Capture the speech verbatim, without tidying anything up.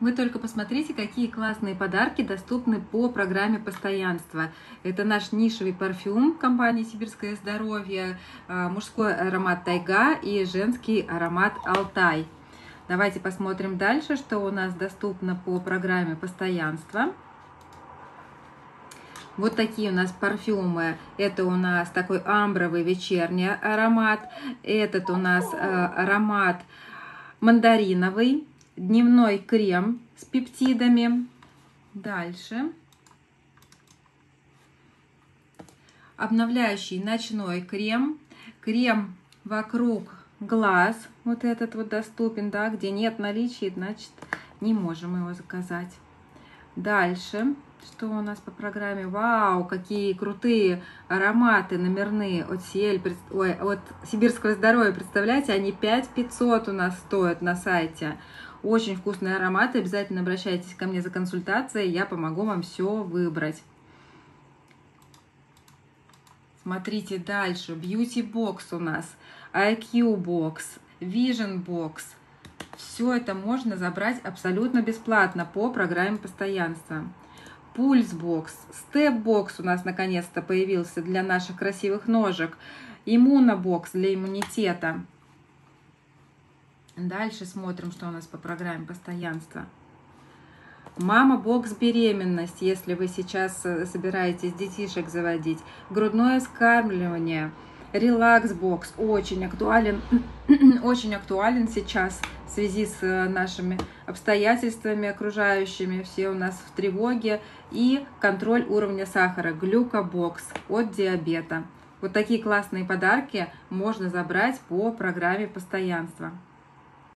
Вы только посмотрите, какие классные подарки доступны по программе постоянства. Это наш нишевый парфюм компании «Сибирское здоровье», мужской аромат «Тайга» и женский аромат «Алтай». Давайте посмотрим дальше, что у нас доступно по программе постоянства. Вот такие у нас парфюмы. Это у нас такой амбровый вечерний аромат. Этот у нас аромат мандариновый. Дневной крем с пептидами. Дальше. Обновляющий ночной крем. Крем вокруг глаз. Вот этот вот доступен, да, где нет наличия, значит, не можем его заказать. Дальше. Что у нас по программе? Вау, какие крутые ароматы номерные от Сиэль, ой, от Сибирского здоровья. Представляете, они пять тысяч пятьсот у нас стоят на сайте. Очень вкусные ароматы. Обязательно обращайтесь ко мне за консультацией. Я помогу вам все выбрать. Смотрите дальше. Beauty бокс у нас. ай кью бокс. Vision бокс. Все это можно забрать абсолютно бесплатно по программе постоянства. Пульс бокс. Степ бокс у нас наконец-то появился для наших красивых ножек. Immuno бокс для иммунитета. Дальше смотрим, что у нас по программе постоянства. Мама-бокс-беременность, если вы сейчас собираетесь детишек заводить. Грудное вскармливание. Релакс бокс очень актуален, очень актуален сейчас в связи с нашими обстоятельствами окружающими. Все у нас в тревоге. И контроль уровня сахара. Глюкобокс от диабета. Вот такие классные подарки можно забрать по программе постоянства.